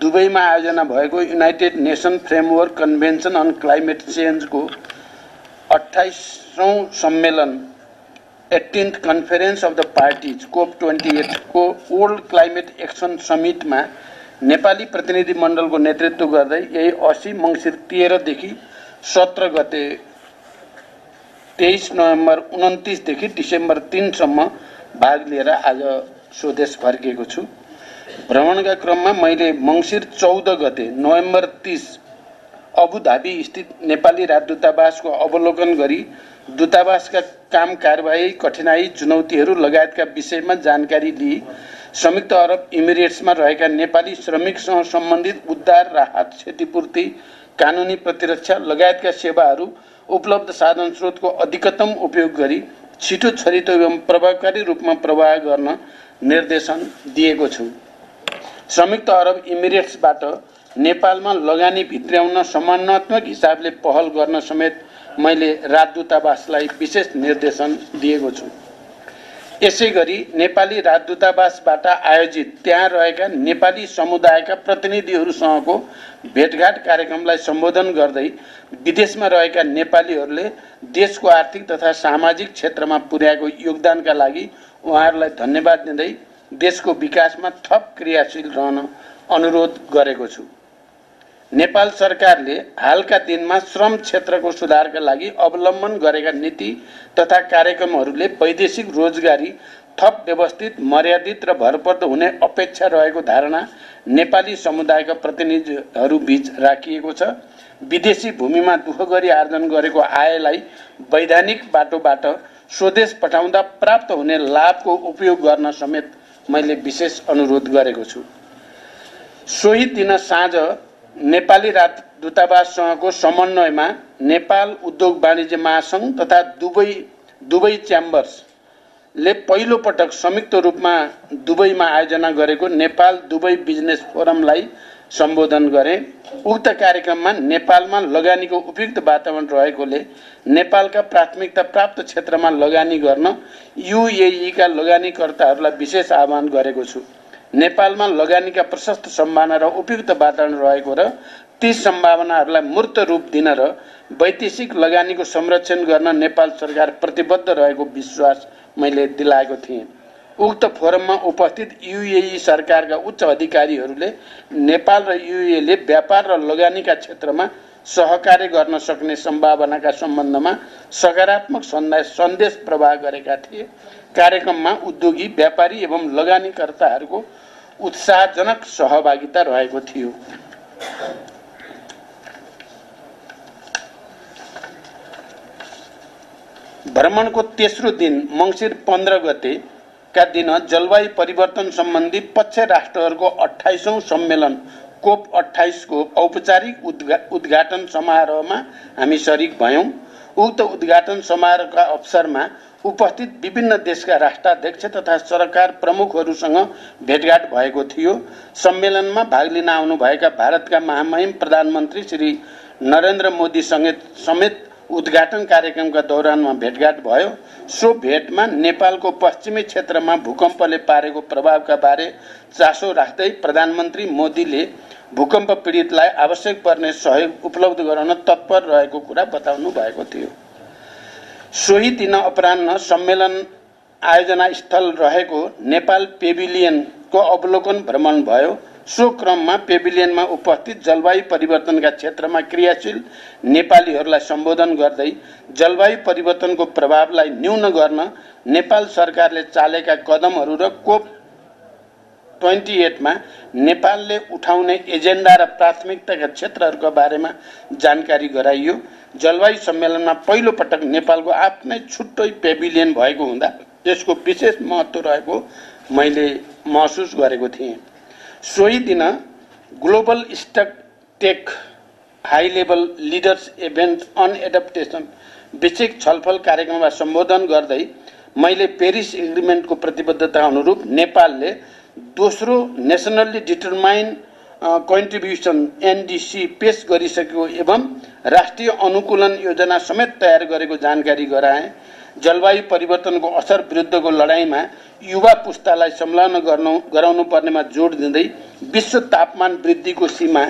Dubai में आयोजना भएको United nation framework convention on climate change को 28वां सम्मेलन 18th conference of the parties COP 28 को वर्ल्ड क्लाइमेट एक्शन समिट में नेपाली प्रतिनिधिमंडल को नेतृत्व गर्दै यही 80 मंसिर 13 देखि 17 गते 23 नोभेम्बर 29 देखि डिसेम्बर 3 सम्म भाग लिएर आज स्वदेश फर्केको छु। भ्रमण का क्रम में मैं मंसिर 14 गते नोवेम्बर 30 अबुधाबी स्थित नेपाली राजदूतावास को अवलोकन गरी दूतावास का काम कारबाही कठिनाई चुनौती लगायत का विषय में जानकारी ली। संयुक्त अरब इमिरेट्स में रहकर नेपाली श्रमिकसँग संबंधित उद्धार राहत क्षतिपूर्ति कानूनी प्रतिरक्षा लगायत का सेवाहरू उपलब्ध साधन स्रोत को अधिकतम उपयोग गरी छिटो छरितो एवं प्रभावकारी रूप में प्रवाह गर्न निर्देशन दिएको छु। संयुक्त अरब इमिरेट्सबाट नेपालमा लगानी भित्र्याउन सम्मानात्मक हिसाबले पहल गर्न समेत मैले राजदूतावासलाई विशेष निर्देशन दिएको छु। यसैगरी नेपाली राजदूतावासबाट आयोजित त्यहाँ रहेका नेपाली समुदायका प्रतिनिधिहरूसँगको भेटघाट कार्यक्रमलाई सम्बोधन गर्दै विदेशमा रहेका नेपालीहरूले देशको आर्थिक तथा सामाजिक क्षेत्रमा पुर्याएको योगदानका लागि उहाँहरूलाई धन्यवाद दिँदै देशको विकासमा थप क्रियाशील रहन अनुरोध गरेको छु। नेपाल सरकारले हालका दिनमा श्रम क्षेत्रको सुधारका लागि अवलम्बन गरेका नीति तथा कार्यक्रमहरूले वैदेशिक रोजगारी थप व्यवस्थित मर्यादित र भरपर्दो हुने अपेक्षा रहेको धारणा नेपाली समुदायका प्रतिनिधिहरू बीच राखिएको छ। विदेशी भूमिमा दुःख गरी आर्जन गरेको आयलाई वैधानिक बाटोबाट स्वदेश पठाउँदा प्राप्त हुने लाभको उपयोग गर्न समेत मैले विशेष अनुरोध गरेको छु। सोही दिन साँझ नेपाली राजदूतावाससँगको समन्वयमा नेपाल उद्योग वाणिज्य महासंघ तथा दुबई च्याम्बर्सले पहिलो पटक संयुक्त रूपमा दुबईमा आयोजना गरेको नेपाल दुबई बिजनेस फोरमलाई सम्बोधन गरे। उक्त कार्यक्रममा नेपालमा लगानीको उपयुक्त वातावरण रहेकोले नेपालका प्राथमिकता प्राप्त क्षेत्रमा लगानी गर्न यूएई का लगानीकर्ताहरूलाई विशेष आह्वान गरेको छु। नेपालमा लगानीका प्रशस्त सम्भावना र उपयुक्त वातावरण रहेको र ती सम्भावनाहरूलाई मूर्त रूप दिन र वैदेशिक लगानीको संरक्षण गर्न नेपाल सरकार प्रतिबद्ध रहेको विश्वास मैले दिलाएको थिएँ। उक्त फोरममा उपस्थित यूएई सरकारका उच्च अधिकारीहरूले नेपाल र यूएईले व्यापार र लगानीका क्षेत्रमा सहकार्य गर्न सक्ने सम्भावनाका सम्बन्धमा सकारात्मक सन्देश प्रवाह गरेका थिए। कार्यक्रममा उद्योगी व्यापारी एवं लगानीकर्ताहरूको उत्साहजनक सहभागिता रहेको थियो। भ्रमणको तेस्रो दिन मंसिर 15 गते का दिन जलवायु परिवर्तन संबंधी पक्ष राष्ट्रहरूको 28वां सम्मेलन कोप 28 को औपचारिक उद्घाटन समारोह में हामी शरीक भयौं। उक्त उद्घाटन समारोह का अवसर में उपस्थित विभिन्न देश का राष्ट्राध्यक्ष तथा सरकार प्रमुखहरूसँग भेटघाट भएको थियो। सम्मेलन में भाग लिन आउनु भएका भारत का महामहिम प्रधानमंत्री श्री नरेंद्र मोदी समेत उद्घाटन कार्यक्रम का दौरान में भेटघाट भयो। सो भेट में नेपालको पश्चिमी क्षेत्र में भूकंपले पारेको प्रभाव का बारे चासो राख्दै प्रधानमंत्री मोदीले भूकंप पीड़ितलाई आवश्यक पर्ने सहयोग उपलब्ध गराउन तत्पर रहेको कुरा बताउनु भएको थियो। सोही दिन अपराह्न सम्मेलन आयोजना स्थल रहेको नेपाल पेभिलियन को अवलोकन भ्रमण भयो। सो क्रम में पेभिलियन में उपस्थित जलवायु परिवर्तन का क्षेत्र में क्रियाशील नेपालीहरूलाई संबोधन गर्दै जलवायु परिवर्तन को प्रभावलाई न्यून गर्न नेपाल सरकारले चालेका कदमहरू र कोप 28 में नेपालले उठाउने एजेंडा र प्राथमिकता का क्षेत्रहरूको बारेमा जानकारी गराइयो। जलवायु सम्मेलन में पहिलो पटक नेपालको आफ्नै छुट्टै पेभिलियन भएको हुँदा त्यसको विशेष महत्व रहेको मैले महसुस गरेको थिएँ। सोही दिन global stocktake high level leaders event on adaptation विषयक छलफल कार्यक्रम में संबोधन गर्दै मैले पेरिस एग्रिमेंट को प्रतिबद्धता अनुरूप नेपालले दोस्रो नेशनली डिटरमाइन्ड कन्ट्रिब्युसन एनडीसी पेश गरिसकेको एवं राष्ट्रिय अनुकूलन योजना समेत तयार गरेको जानकारी गराए। जलवायु परिवर्तनको असर विरुद्धको लडाईँमा युवा पुस्तालाई संलग्न गराउनु पर्नेमा जोड दिँदै विश्व तापमान वृद्धिको सीमा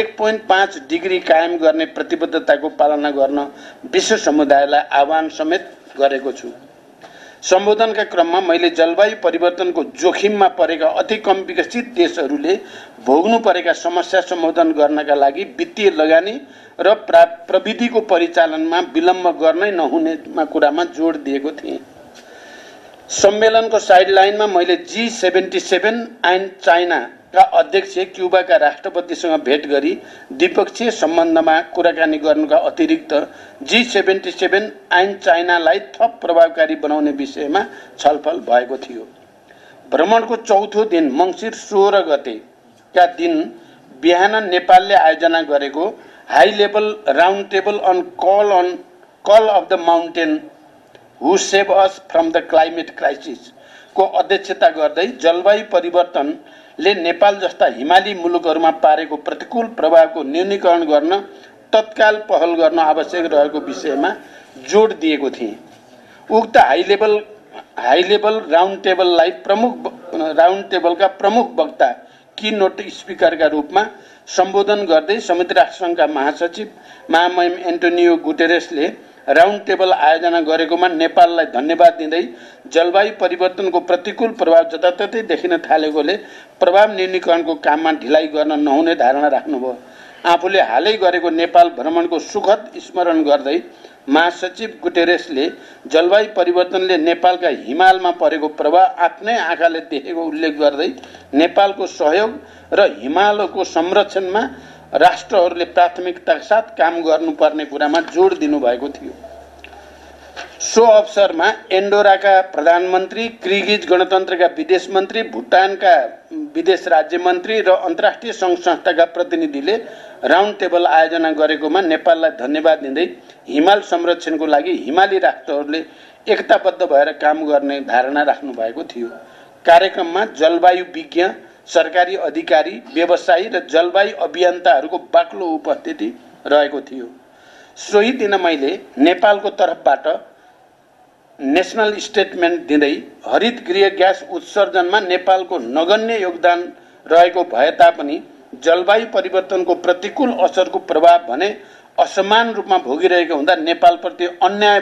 1.5 डिग्री कायम गर्ने प्रतिबद्धताको पालना गर्न विश्व समुदायलाई आह्वान समेत गरेको छु। सम्बोधनका क्रममा मैले जलवायु परिवर्तनको जोखिममा परेका अति कम विकसित देशहरूले भोग्नु परेका समस्या सम्बोधन गर्नका लागि वित्तीय लगानी र प्रविधिको परिचालनमा विलम्ब गर्नै नहुनेमा कुरामा जोड दिएको थिएँ। सम्मेलनको साइडलाइनमा मैले G77 एन्ड चाइना का अध्यक्ष क्युबाका राष्ट्रपतिसँग भेट गरी द्विपक्षीय सम्बन्धमा कुराकानी गर्नुका अतिरिक्त G77 एन्ड चाइनालाई थप प्रभावकारी बनाउने विषयमा छलफल भएको थियो। भ्रमणको चौथो दिन मंसिर 16 गतेका दिन बिहान नेपालले आयोजना गरेको high level round table on call of the mountain who save us from the climate crisis को अध्यक्षता गर्दै जलवायु परिवर्तन ले नेपाल जस्ता हिमाली मुलुकहरुमा पारेको प्रतिकूल प्रभावको न्यूनीकरण गर्न तत्काल पहल गर्न आवश्यक रहेको विषयमा जोड दिएको थिए। उक्त हाई लेभल राउन्ड टेबललाई प्रमुख राउन्ड टेबलका प्रमुख वक्ता की नोट स्पिकरका रूपमा सम्बोधन गर्दै संयुक्त राष्ट्रसंघका महासचिव महामहिम एन्टोनियो गुटेरेसले राउन्ड टेबल आयोजना गरेकोमा नेपाललाई धन्यवाद दिँदै जलवायु परिवर्तनको प्रतिकूल प्रभाव जताततै देखिन थालेकोले प्रभाव न्यूनीकरणको काममा ढिलाइ गर्न नहुने धारणा राख्नुभयो। आफूले हालै गरेको नेपाल भ्रमणको सुखद स्मरण गर्दै महासचिव गुटेरेसले जलवायु परिवर्तनले नेपालका हिमालमा परेको प्रभाव आफ्नै आँखाले देखेको उल्लेख गर्दै नेपालको सहयोग र हिमालको संरक्षणमा राष्ट्रहरूले प्राथमिकताका साथ काम गर्नुपर्ने कुरामा जोड दिनुभएको थियो। सो अवसरमा एन्डोराका प्रधानमन्त्री, किर्गिज गणतन्त्रका विदेश मन्त्री, भुटानका विदेश राज्य मन्त्री र अन्तर्राष्ट्रिय संघ संस्थाका प्रतिनिधिले राउन्ड टेबल आयोजना गरेकोमा नेपाललाई धन्यवाद दिँदै हिमाल संरक्षणको लागि हिमाली राष्ट्रहरूले एकताबद्ध भएर काम गर्ने धारणा राख्नु भएको थियो। कार्यक्रममा जलवायु विज्ञ, सरकारी अधिकारी, व्यवसायी र जलवायु अभियन्ताहरूको बाक्लो उपस्थिति रहेको थियो। सोही दिन मैले नेपालको तर्फबाट नेशनल स्टेटमेन्ट दिँदै हरित गृह ग्यास उत्सर्जनमा नेपालको नगण्य योगदान रहेको भए तापनि जलवायु परिवर्तनको प्रतिकूल असरको प्रभाव भने असमान रूपमा भोगिरहेको हुँदा नेपालप्रति अन्याय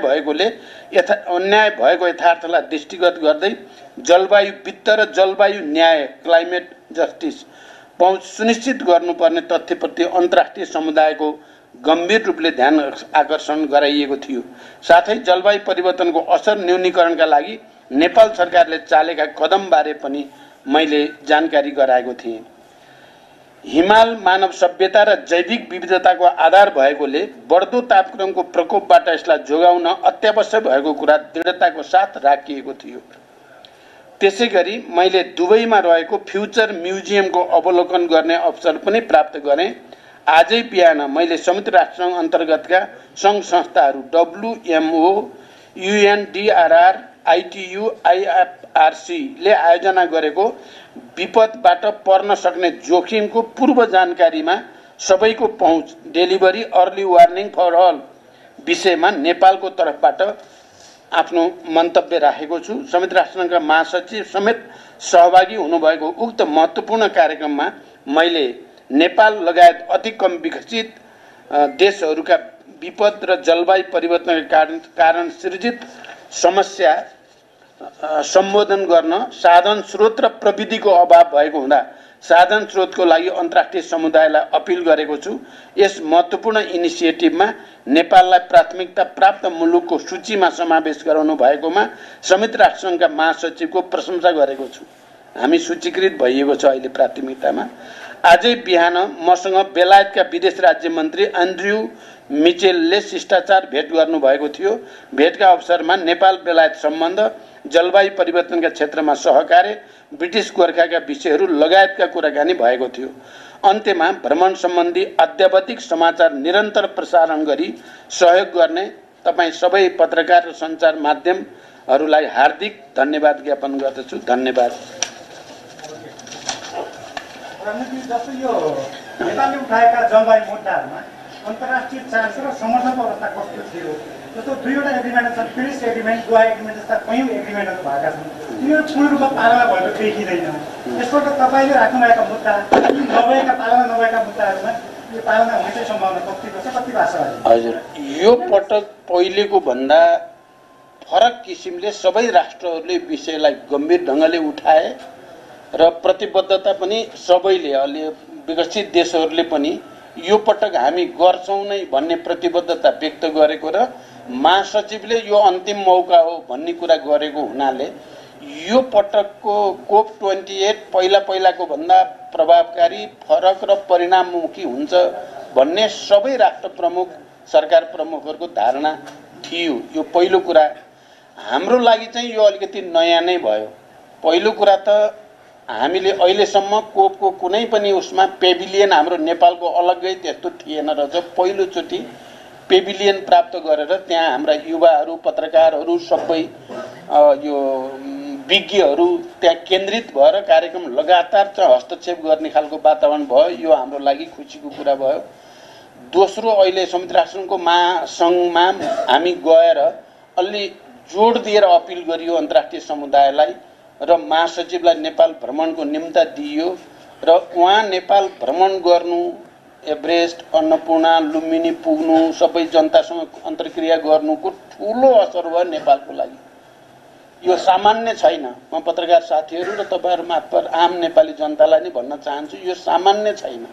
भएको यथार्थलाई दृष्टिगत गर्दै जलवायु वित्त र जलवायु न्याय क्लाइमेट जस्टिस पहुँच सुनिश्चित गर्नुपर्ने तथ्यप्रति अन्तर्राष्ट्रिय समुदायको गम्भीर रूपले ध्यान आकर्षण गराइएको थियो। साथै जलवायु परिवर्तनको असर न्यूनीकरणका लागि नेपाल सरकारले चालेका कदमबारे पनि मैले जानकारी गराएको थिएँ। हिमाल मानव सभ्यता र जैविक विविधताको आधार भएकोले बढ्दो तापक्रमको प्रकोपबाट यसलाई जोगाउन अत्यावश्यक भएको कुरा दृढताको साथ राखिएको थियो। त्यसैगरी मैले दुबईमा रहेको फ्युचर म्युजियमको अवलोकन गर्ने अवसर पनि प्राप्त गरेँ। आजै बिहान मैले संयुक्त राष्ट्रसंघ अन्तर्गतका सङ्घ संस्थाहरू WHO, UNDRR, ITU, IFRCले आयोजना गरेको विपदबाट पर्न सक्ने जोखिमको पूर्व जानकारीमा सबैको पहुँच delivery early warning for all विषयमा नेपालको तर्फबाट आफ्नो मन्तव्य राखेको छु। संयुक्त राष्ट्रसंघका महासचिव समेत सहभागी हुनुभएको उक्त महत्त्वपूर्ण कार्यक्रममा मैले नेपाल लगायत अति कम विकसित देशहरूका विपद र जलवायु परिवर्तनका कारण सृजित समस्या सम्बोधन गर्न साधन स्रोत र प्रविधिको अभाव भएको हुँदा साधन स्रोतको लागि अन्तर्राष्ट्रिय समुदायलाई अपिल गरेको छु। यस महत्त्वपूर्ण इनिसिएटिभमा नेपाललाई प्राथमिकता प्राप्त मुलुकको सूचीमा समावेश गराउनु भएकोमा संयुक्त राष्ट्रसंघका महासचिवको प्रशंसा गरेको छु। हामी सूचीकृत भइएको छ अहिले प्राथमिकतामा। आजै बिहान मसँग बेलायतका विदेश राज्य मन्त्री एन्ड्रयू मिचेलले शिष्टाचार भेट गर्नुभएको थियो। भेटका अवसरमा नेपाल बेलायत सम्बन्ध, जलवायु परिवर्तनका क्षेत्रमा सहकार्य, ब्रिटिस गोर्खाका विषयहरू लगायतका कुराकानी भएको थियो। अन्त्यमा भ्रमण सम्बन्धी अत्यावधिक समाचार निरन्तर प्रसारण गरी सहयोग गर्ने तपाई सबै पत्रकार र सञ्चार माध्यमहरूलाई हार्दिक धन्यवाद ज्ञापन गर्दछु। धन्यवाद। जस्तो यो नेपालले उठाएका जलवायु मुद्दाहरूमा अन्तर्राष्ट्रिय चासो र समर्थनको अवस्था कस्तो थियो? जस्तो दुईवटा एग्रीमेन्ट छन्, पेरिस एग्रीमेन्ट, गोवा एग्रीमेन्ट जस्ता कयौं एग्रीमेन्टहरु भएका छन्। तिनीहरु पूर्ण रूपमा पालना भएको देखिदैन। यसबाट तपाईले राख्नुभएको मुद्दा नभएका पालना नभएका मुद्दाहरुमा यो पालना हुने सम्भावना कति आशा छ? हजुर, यो पटक पहिलेको भन्दा फरक किसिमले सबै राष्ट्रहरुले विषयलाई गम्भीर ढंगले उठाए र प्रतिबद्धता पनि सबैले, अहिले विकसित देशहरुले पनि यो पटक हामी गर्छौं नै भन्ने प्रतिबद्धता व्यक्त गरेको र महासचिवले यो अन्तिम मौका हो भन्ने कुरा गरेको हुनाले यो पटकको कोप 28 पहिलाको भन्दा प्रभावकारी, फरक र परिणाममुखी हुन्छ भन्ने सबै राष्ट्र प्रमुख, सरकार प्रमुखहरुको धारणा थियो। यो पहिलो कुरा। हाम्रो लागि चाहिँ यो अलिकति नयाँ नै भयो। पहिलो कुरा त हामीले अहिलेसम्म कोपको कुनै पनि उसमा पेभिलियन हाम्रो नेपालको अलग्गै त्यस्तो थिएन रहेछ। पहिलोचोटि पेभिलियन प्राप्त गरेर त्यहाँ हाम्रा युवाहरू, पत्रकारहरू, सबै यो विज्ञहरू त्यहाँ केन्द्रित भएर कार्यक्रम लगातार चाहिँ हस्तक्षेप गर्ने खालको वातावरण भयो। यो हाम्रो लागि खुसीको कुरा भयो। दोस्रो, अहिले संयुक्त राष्ट्रको महासङ्घमा हामी गएर अलि जोड दिएर अपिल गरियो अन्तर्राष्ट्रिय समुदायलाई र महासचिवलाई नेपाल भ्रमणको निम्ता दिइयो र उहाँ नेपाल भ्रमण गर्नु, एभरेस्ट, अन्नपूर्णा, लुम्बिनी पुग्नु, सबै जनतासँग अन्तर्क्रिया गर्नुको ठूलो असर भयो नेपालको लागि। यो सामान्य छैन। म पत्रकार साथीहरू र तपाईहरु मार्फत आम नेपाली जनतालाई नै भन्न चाहन्छु, यो सामान्य छैन।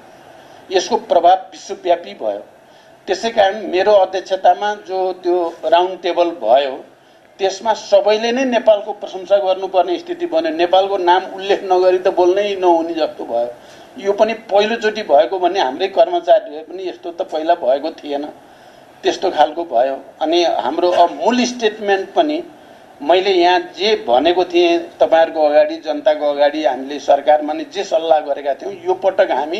यसको प्रभाव विश्वव्यापी भयो। त्यसैकारण मेरो अध्यक्षतामा जो त्यो राउन्ड टेबल भयो त्यसमा सबैले नै नेपालको प्रशंसा गर्नुपर्ने स्थिति बन्यो। नेपालको नाम उल्लेख नगरी त बोल्नै नहुने जस्तो भयो। यो पनि पहिलोचोटि भएको भन्ने हाम्रै कर्मचारीहरूले पनि यस्तो त पहिला भएको थिएन, त्यस्तो खालको भयो। अनि हाम्रो मूल स्टेटमेन्ट पनि मैले यहाँ जे भनेको थिएँ तपाईहरुको अगाडि, जनताको अगाडि, हामीले सरकारमा नि जे सल्लाह गरेका थियौं, यो पटक हामी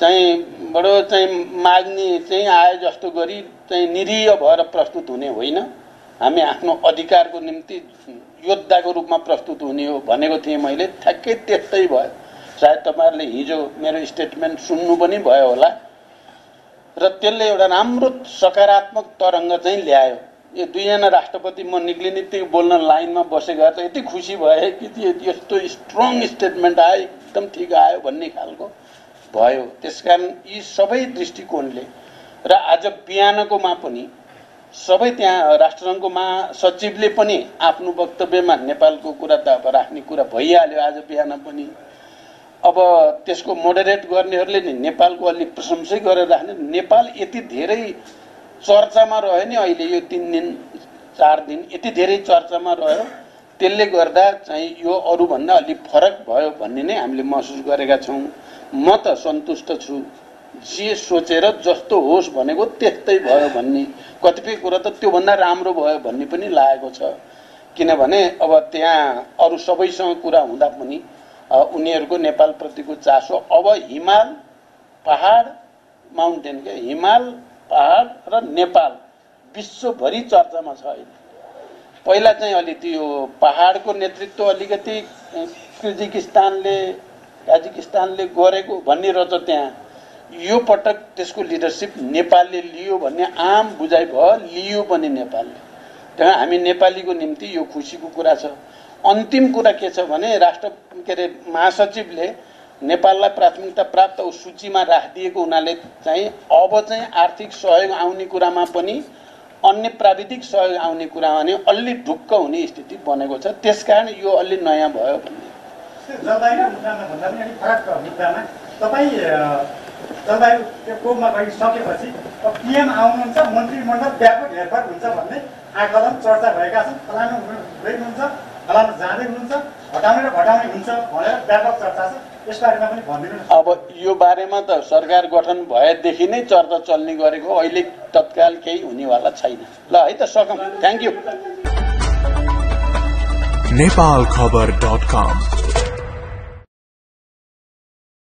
चाहिँ बडो चाहिँ माग्ने चाहिँ आए जस्तो गरी चाहिँ निरीह भएर प्रस्तुत हुने होइन। हामी आफ्नो अधिकारको निम्ति योद्धाको रूपमा प्रस्तुत हुने हो भनेको थिएँ मैले। ठ्याक्कै त्यस्तै भयो। सायद तपाईहरुले हिजो मेरो स्टेटमेन्ट सुन्नु पनि भयो होला र त्यसले एउटा राम्रो सकारात्मक तरंग चाहिँ ल्यायो। यो दुईजना राष्ट्रपति म निक्लिने त्यो बोल्न लाइनमा बसेका त यति खुसी भए कि यस्तो स्ट्रङ स्टेटमेन्ट आयो, एकदम ठीक आयो भन्ने खालको भयो। त्यसकारण यी सबै दृष्टिकोणले र आज बिहानकोमा पनि सबै त्यहाँ राष्ट्रसङ्घको महासचिवले पनि आफ्नो वक्तव्यमा नेपालको कुरा त अब राख्ने कुरा भइहाल्यो आज बिहान पनि। अब त्यसको मोडरेट गर्नेहरूले नि नेपालको अलि प्रशंसै गरेर राख्ने। नेपाल यति धेरै चर्चामा रह्यो नि अहिले, यो 3 दिन 4 दिन यति धेरै चर्चामा रह्यो, त्यसले गर्दा चाहिँ यो अरूभन्दा अलि फरक भयो भन्ने नै हामीले महसुस गरेका छौं। म त सन्तुष्ट छु। जे सोचेर जस्तो होस् भनेको त्यस्तै भयो भन्ने, कतिपय कुरा त त्यो भन्दा राम्रो भयो भन्ने पनि लागेको छ। किनभने अब त्यहाँ अरु सबैसँग कुरा हुँदा पनि उनीहरुको नेपाल प्रतिको चासो अब हिमाल पहाड माउन्टेन के हिमाल पहाड र नेपाल विश्वभरि चर्चामा छ अहिले। पहिला चाहिँ अलि त्यो पहाडको नेतृत्व अलिकति ताजिकिस्तानले गरेको भन्ने रहेछ त्यहाँ। यो पटक त्यसको लिडरशिप नेपालले लियो भन्ने आम बुझाइ भयो, लियो पनि नेपालले। त्यहाँ हामी नेपालीको निम्ति यो खुसीको कुरा छ। अन्तिम कुरा के छ भने महासचिवले नेपाललाई प्राथमिकता प्राप्त सूचीमा राखिदिएको हुनाले चाहिँ अब चाहिँ आर्थिक सहयोग आउने कुरामा पनि, अन्य प्राविधिक सहयोग आउने कुरामा पनि अलि ढुक्क हुने स्थिति बनेको छ। त्यसकारण यो अलि नयाँ भयो। जलवायु मुद्दामा भन्दा पनि अलिक फरक मुद्दामा तपाईँ जलवायु कोपमा गइसकेपछि पिएम आउनुहुन्छ, मन्त्रीमण्डल व्यापक हेरफेर हुन्छ भन्ने आकलन चर्चा भएका छन्। फलानु हुनुहुन्छ, फलानु जाँदै हुनुहुन्छ, हटाउने र घटाउने हुन्छ भनेर व्यापक चर्चा छ। यस बारेमा पनि भनिदिनुहोस्। अब यो बारेमा त सरकार गठन भएदेखि नै चर्चा चल्ने गरेको, अहिले तत्काल केही हुनेवाला छैन। ल है त सकम। Thank you.